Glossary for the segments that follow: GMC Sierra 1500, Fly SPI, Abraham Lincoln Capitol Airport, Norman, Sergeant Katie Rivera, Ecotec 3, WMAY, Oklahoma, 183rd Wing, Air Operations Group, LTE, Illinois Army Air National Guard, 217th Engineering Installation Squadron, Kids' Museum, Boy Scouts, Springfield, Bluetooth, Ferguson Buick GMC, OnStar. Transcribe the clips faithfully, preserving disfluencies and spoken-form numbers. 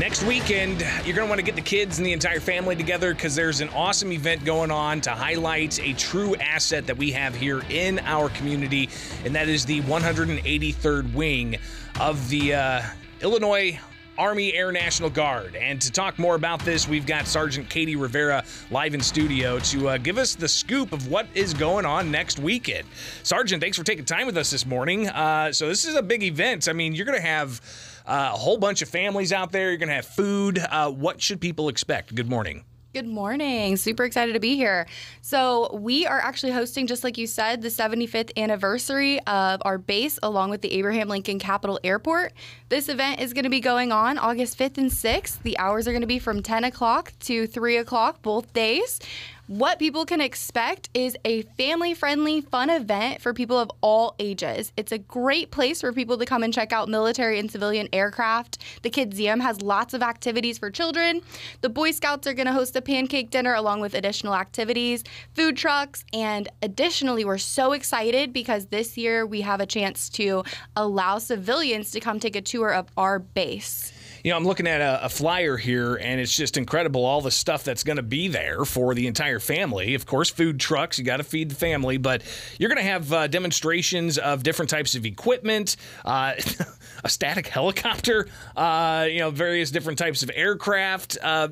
Next weekend, you're going to want to get the kids and the entire family together because there's an awesome event going on to highlight a true asset that we have here in our community, and that is the one hundred eighty-third Wing of the uh, Illinois Army Air National Guard. And to talk more about this, we've got Sergeant Katie Rivera live in studio to uh, give us the scoop of what is going on next weekend. Sergeant, thanks for taking time with us this morning. Uh, so this is a big event. I mean, you're going to have Uh, a whole bunch of families out there. You're going to have food. Uh, what should people expect? Good morning. Good morning. Super excited to be here. So we are actually hosting, just like you said, the seventy-fifth anniversary of our base along with the Abraham Lincoln Capitol Airport. This event is going to be going on August fifth and sixth. The hours are going to be from ten o'clock to three o'clock both days. What people can expect is a family-friendly, fun event for people of all ages. It's a great place for people to come and check out military and civilian aircraft. The Kids' Museum has lots of activities for children. The Boy Scouts are going to host a pancake dinner along with additional activities, food trucks, and additionally, we're so excited because this year we have a chance to allow civilians to come take a tour of our base. You know, I'm looking at a, a flyer here, and it's just incredible all the stuff that's going to be there for the entire family. Of course, food trucks, you got to feed the family, but you're going to have uh, demonstrations of different types of equipment, uh, a static helicopter, uh, you know, various different types of aircraft. Uh,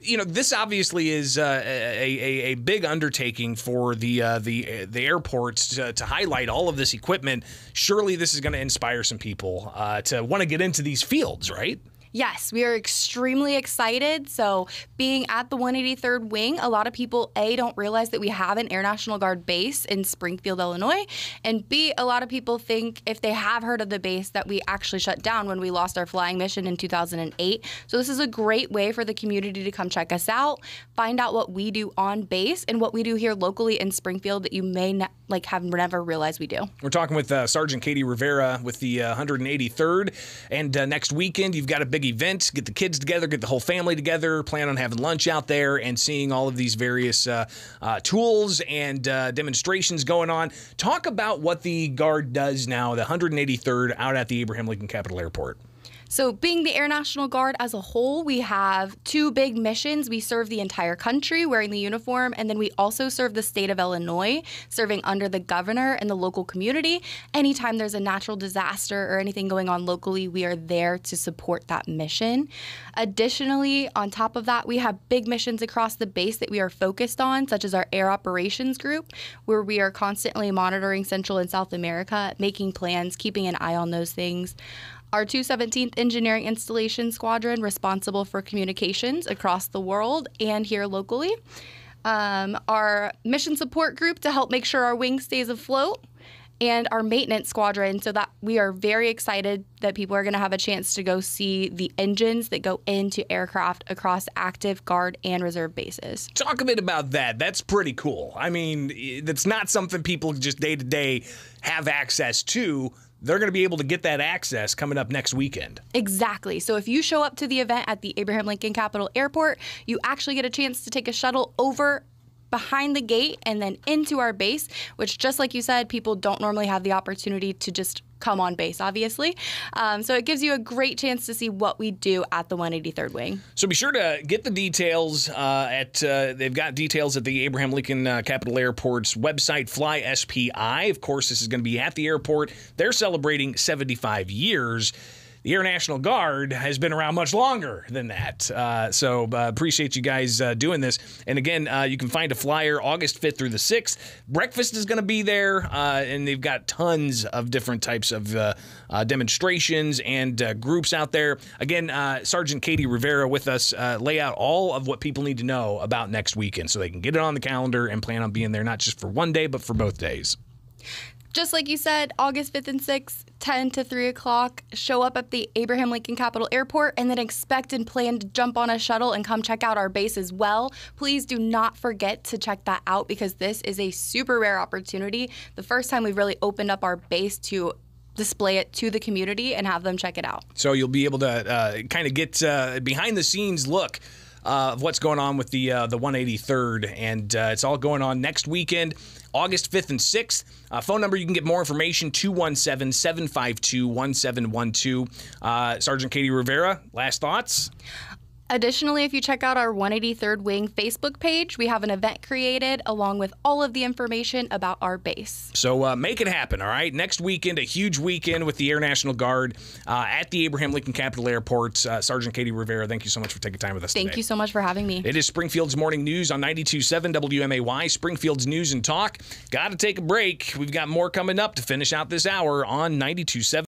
you know, this obviously is uh, a, a, a big undertaking for the uh, the the airports to, to highlight all of this equipment. Surely this is going to inspire some people uh, to want to get into these fields, right? Yes, we are extremely excited. So being at the one hundred eighty-third Wing, a lot of people, A, don't realize that we have an Air National Guard base in Springfield, Illinois, and B, a lot of people think, if they have heard of the base, that we actually shut down when we lost our flying mission in two thousand eight. So this is a great way for the community to come check us out, find out what we do on base and what we do here locally in Springfield that you may not, like, have never realized we do. We're talking with uh, Sergeant Katie Rivera with the uh, one hundred eighty-third, and uh, next weekend you've got a big event. Get the kids together, get the whole family together, plan on having lunch out there and seeing all of these various uh, uh, tools and uh, demonstrations going on. Talk about what the Guard does now, the one hundred eighty-third out at the Abraham Lincoln Capitol Airport. So being the Air National Guard as a whole, we have two big missions. We serve the entire country wearing the uniform, and then we also serve the state of Illinois, serving under the governor and the local community. Anytime there's a natural disaster or anything going on locally, we are there to support that mission. Additionally, on top of that, we have big missions across the base that we are focused on, such as our Air Operations Group, where we are constantly monitoring Central and South America, making plans, keeping an eye on those things. Our two seventeenth Engineering Installation Squadron, responsible for communications across the world and here locally. Um, our mission support group to help make sure our wing stays afloat. And our maintenance squadron, so that we are very excited that people are going to have a chance to go see the engines that go into aircraft across active, Guard, and reserve bases. Talk a bit about that. That's pretty cool. I mean, that's not something people just day-to-day have access to. They're going to be able to get that access coming up next weekend. Exactly. So if you show up to the event at the Abraham Lincoln Capitol Airport, you actually get a chance to take a shuttle over behind the gate and then into our base, which, just like you said, people don't normally have the opportunity to just come on base, obviously. Um, so it gives you a great chance to see what we do at the one hundred eighty-third Wing. So be sure to get the details. Uh, at uh, They've got details at the Abraham Lincoln uh, Capitol Airport's website, Fly S P I. Of course, this is going to be at the airport. They're celebrating seventy-five years. The Air National Guard has been around much longer than that. Uh, so uh, appreciate you guys uh, doing this. And again, uh, you can find a flyer August fifth through the sixth. Breakfast is going to be there, uh, and they've got tons of different types of uh, uh, demonstrations and uh, groups out there. Again, uh, Sergeant Katie Rivera with us. Uh, lay out all of what people need to know about next weekend so they can get it on the calendar and plan on being there, not just for one day, but for both days. Just like you said, August fifth and sixth, ten to three o'clock, show up at the Abraham Lincoln Capitol Airport, and then expect and plan to jump on a shuttle and come check out our base as well. Please do not forget to check that out because this is a super rare opportunity. The first time we've really opened up our base to display it to the community and have them check it out. So you'll be able to uh, kind of get uh, behind-the-scenes look of uh, what's going on with the uh, the one hundred eighty-third, and uh, it's all going on next weekend. August fifth and sixth. Uh, phone number, you can get more information, two one seven, seven five two, one seven one two. Uh, Sergeant Katie Rivera, last thoughts? Additionally, if you check out our one eighty-third Wing Facebook page, we have an event created along with all of the information about our base. So uh, make it happen, all right? Next weekend, a huge weekend with the Air National Guard uh, at the Abraham Lincoln Capitol Airport. Uh, Sergeant Katie Rivera, thank you so much for taking time with us today. Thank you so much for having me. It is Springfield's Morning News on ninety-two point seven W M A Y, Springfield's News and Talk. Got to take a break. We've got more coming up to finish out this hour on ninety-two point seven.